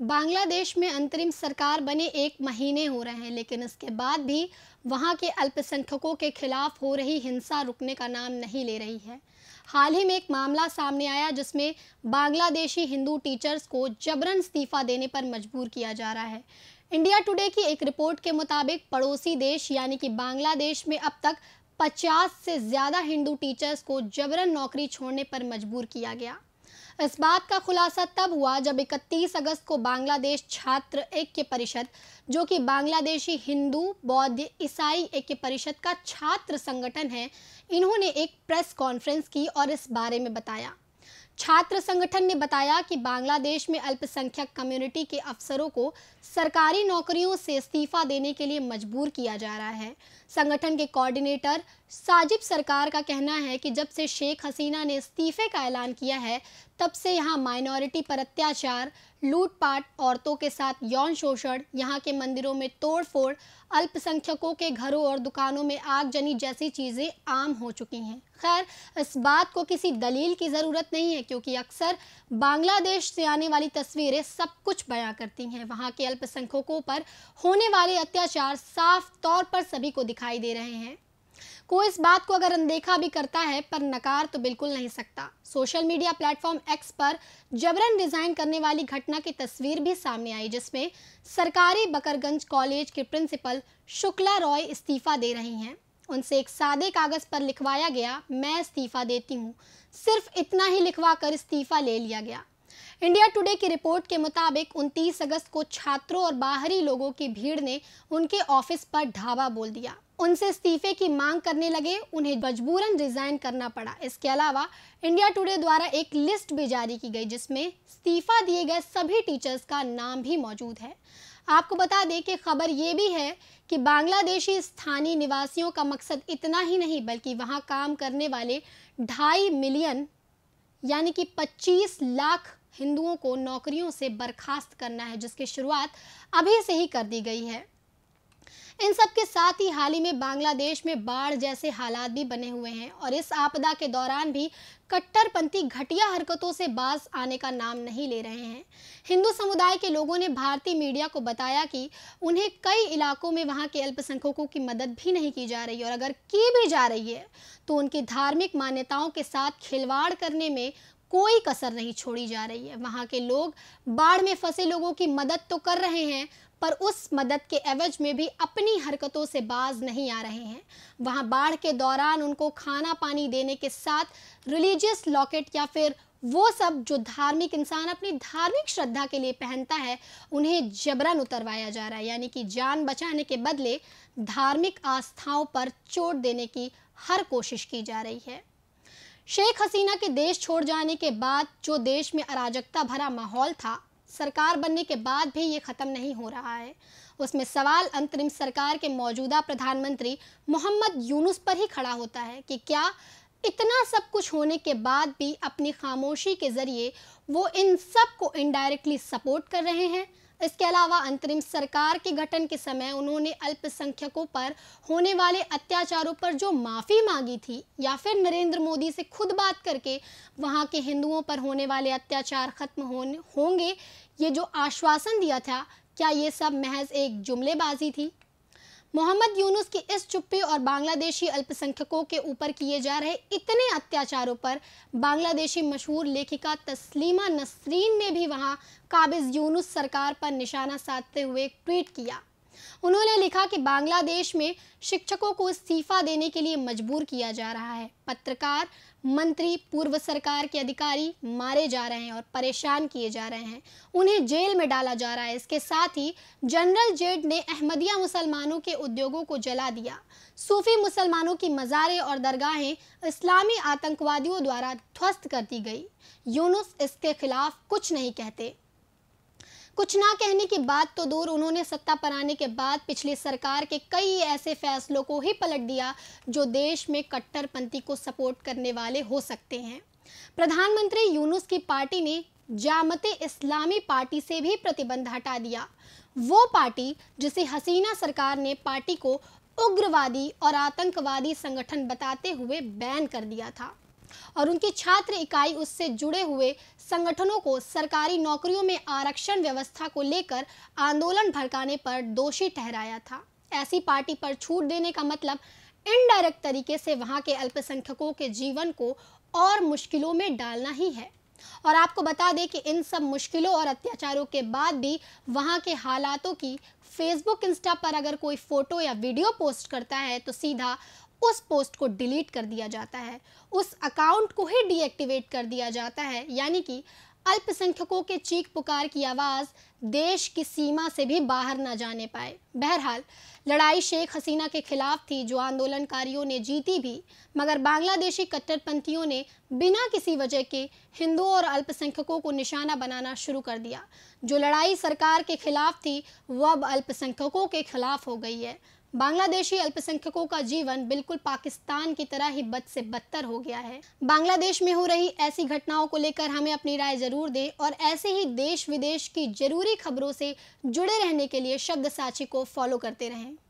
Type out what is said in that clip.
बांग्लादेश में अंतरिम सरकार बने एक महीने हो रहे हैं, लेकिन इसके बाद भी वहां के अल्पसंख्यकों के खिलाफ हो रही हिंसा रुकने का नाम नहीं ले रही है। हाल ही में एक मामला सामने आया जिसमें बांग्लादेशी हिंदू टीचर्स को जबरन इस्तीफा देने पर मजबूर किया जा रहा है। इंडिया टुडे की एक रिपोर्ट के मुताबिक पड़ोसी देश यानी कि बांग्लादेश में अब तक 50 से ज़्यादा हिंदू टीचर्स को जबरन नौकरी छोड़ने पर मजबूर किया गया। इस बात का खुलासा तब हुआ जब 31 अगस्त को बांग्लादेश छात्र ऐक्य परिषद, जो कि बांग्लादेशी हिंदू बौद्ध ईसाई ऐक्य परिषद का छात्र संगठन है, इन्होंने एक प्रेस कॉन्फ्रेंस की और इस बारे में बताया। छात्र संगठन ने बताया कि बांग्लादेश में अल्पसंख्यक कम्युनिटी के अफसरों को सरकारी नौकरियों से इस्तीफा देने के लिए मजबूर किया जा रहा है। संगठन के कोऑर्डिनेटर साजिब सरकार का कहना है कि जब से शेख हसीना ने इस्तीफे का ऐलान किया है, तब से यहाँ माइनॉरिटी पर अत्याचार, लूटपाट, औरतों के साथ यौन शोषण, यहाँ के मंदिरों में तोड़फोड़, अल्पसंख्यकों के घरों और दुकानों में आगजनी जैसी चीज़ें आम हो चुकी हैं। खैर, इस बात को किसी दलील की ज़रूरत नहीं है, क्योंकि अक्सर बांग्लादेश से आने वाली तस्वीरें सब कुछ बयां करती हैं। वहाँ के अल्पसंख्यकों पर होने वाले अत्याचार साफ तौर पर सभी को दिखाई दे रहे हैं। कोई इस बात को अगर अनदेखा भी करता है, पर नकार तो बिल्कुल नहीं सकता। सोशल मीडिया प्लेटफॉर्म एक्स पर जबरन रिजाइन करने वाली घटना की तस्वीर भी सामने आई, जिसमें सरकारी बकरगंज कॉलेज के प्रिंसिपल शुक्ला रॉय इस्तीफा दे रही हैं। उनसे एक सादे कागज पर लिखवाया गया, मैं इस्तीफा देती हूँ। सिर्फ इतना ही लिखवा कर इस्तीफा ले लिया गया। इंडिया टुडे की रिपोर्ट के मुताबिक 29 अगस्त को छात्रों और बाहरी लोगों की भीड़ ने उनके ऑफिस पर धावा बोल दिया। उनसे इस्तीफे की मांग करने लगे, उन्हें मजबूरन रिजाइन करना पड़ा। इसके अलावा इंडिया टुडे द्वारा एक लिस्ट भी जारी की गई, जिसमें इस्तीफा दिए गए सभी टीचर्स का नाम भी मौजूद है। आपको बता दें कि खबर ये भी है कि बांग्लादेशी स्थानीय निवासियों का मकसद इतना ही नहीं, बल्कि वहाँ काम करने वाले 2.5 मिलियन यानी कि 25 लाख हिंदुओं को नौकरियों से बर्खास्त करना है, जिसकी शुरुआत अभी से ही कर दी गई है। इन सब के साथ ही हाल ही में बांग्लादेश में बाढ़ जैसे हालात भी बने हुए हैं और इस आपदा के दौरान भी कट्टरपंथी घटिया हरकतों से बाज आने का नाम नहीं ले रहे हैं। हिंदू समुदाय के लोगों ने भारतीय मीडिया को बताया कि उन्हें कई इलाकों में वहां के अल्पसंख्यकों की मदद भी नहीं की जा रही, और अगर की भी जा रही है तो उनकी धार्मिक मान्यताओं के साथ खिलवाड़ करने में कोई कसर नहीं छोड़ी जा रही है। वहाँ के लोग बाढ़ में फंसे लोगों की मदद तो कर रहे हैं, पर उस मदद के एवज में भी अपनी हरकतों से बाज नहीं आ रहे हैं। वहाँ बाढ़ के दौरान उनको खाना पानी देने के साथ रिलीजियस लॉकेट या फिर वो सब जो धार्मिक इंसान अपनी धार्मिक श्रद्धा के लिए पहनता है, उन्हें जबरन उतरवाया जा रहा है। यानी कि जान बचाने के बदले धार्मिक आस्थाओं पर चोट देने की हर कोशिश की जा रही है। शेख हसीना के देश छोड़ जाने के बाद जो देश में अराजकता भरा माहौल था, सरकार बनने के बाद भी ये ख़त्म नहीं हो रहा है। उसमें सवाल अंतरिम सरकार के मौजूदा प्रधानमंत्री मोहम्मद यूनुस पर ही खड़ा होता है कि क्या इतना सब कुछ होने के बाद भी अपनी खामोशी के ज़रिए वो इन सब को इनडायरेक्टली सपोर्ट कर रहे हैं। इसके अलावा अंतरिम सरकार के गठन के समय उन्होंने अल्पसंख्यकों पर होने वाले अत्याचारों पर जो माफ़ी मांगी थी, या फिर नरेंद्र मोदी से खुद बात करके वहाँ के हिंदुओं पर होने वाले अत्याचार खत्म होंगे, ये जो आश्वासन दिया था, क्या ये सब महज एक जुमलेबाजी थी? मोहम्मद यूनुस की इस चुप्पी और बांग्लादेशी अल्पसंख्यकों के ऊपर किए जा रहे इतने अत्याचारों पर बांग्लादेशी मशहूर लेखिका तस्लीमा नसरीन ने भी वहां काबिज यूनुस सरकार पर निशाना साधते हुए ट्वीट किया। उन्होंने लिखा कि बांग्लादेश में शिक्षकों को इस्तीफा देने के लिए मजबूर किया जा रहा है। पत्रकार, मंत्री, पूर्व सरकार के अधिकारी मारे जा रहे हैं और परेशान किए जा रहे हैं, उन्हें जेल में डाला जा रहा है। इसके साथ ही जनरल जेड ने अहमदिया मुसलमानों के उद्योगों को जला दिया। सूफी मुसलमानों की मज़ारें और दरगाहें इस्लामी आतंकवादियों द्वारा ध्वस्त कर दी गई। यूनुस इसके खिलाफ कुछ नहीं कहते। कुछ ना कहने की बात तो दूर, उन्होंने सत्ता पर आने के बाद पिछली सरकार के कई ऐसे फैसलों को ही पलट दिया जो देश में कट्टरपंथी को सपोर्ट करने वाले हो सकते हैं। प्रधानमंत्री यूनुस की पार्टी ने जामत ए इस्लामी पार्टी से भी प्रतिबंध हटा दिया। वो पार्टी जिसे हसीना सरकार ने पार्टी को उग्रवादी और आतंकवादी संगठन बताते हुए बैन कर दिया था। और उनकी छात्र इकाई उससे जुड़े हुए संगठनों को सरकारी नौकरियों में आरक्षण व्यवस्था को लेकर आंदोलन भड़काने पर दोषी ठहराया था। ऐसी पार्टी पर छूट देने का मतलब इनडायरेक्ट तरीके से वहां के अल्पसंख्यकों के जीवन को और मुश्किलों में डालना ही है। और आपको बता दें कि इन सब मुश्किलों और अत्याचारों के बाद भी वहां के हालातों की फेसबुक इंस्टा पर अगर कोई फोटो या वीडियो पोस्ट करता है तो सीधा उस पोस्ट को डिलीट कर दिया जाता है, उस अकाउंट को ही डीएक्टिवेट कर दिया जाता है। यानी कि अल्पसंख्यकों के चीख पुकार की आवाज़ देश की सीमा से भी बाहर ना जाने पाए। बहरहाल लड़ाई शेख हसीना के खिलाफ थी, जो आंदोलनकारियों ने जीती भी, मगर बांग्लादेशी कट्टरपंथियों ने बिना किसी वजह के हिंदुओं और अल्पसंख्यकों को निशाना बनाना शुरू कर दिया। जो लड़ाई सरकार के खिलाफ थी वह अब अल्पसंख्यकों के खिलाफ हो गई है। बांग्लादेशी अल्पसंख्यकों का जीवन बिल्कुल पाकिस्तान की तरह ही बद से बदतर हो गया है। बांग्लादेश में हो रही ऐसी घटनाओं को लेकर हमें अपनी राय जरूर दें और ऐसे ही देश विदेश की जरूरी खबरों से जुड़े रहने के लिए शब्द सांची को फॉलो करते रहें।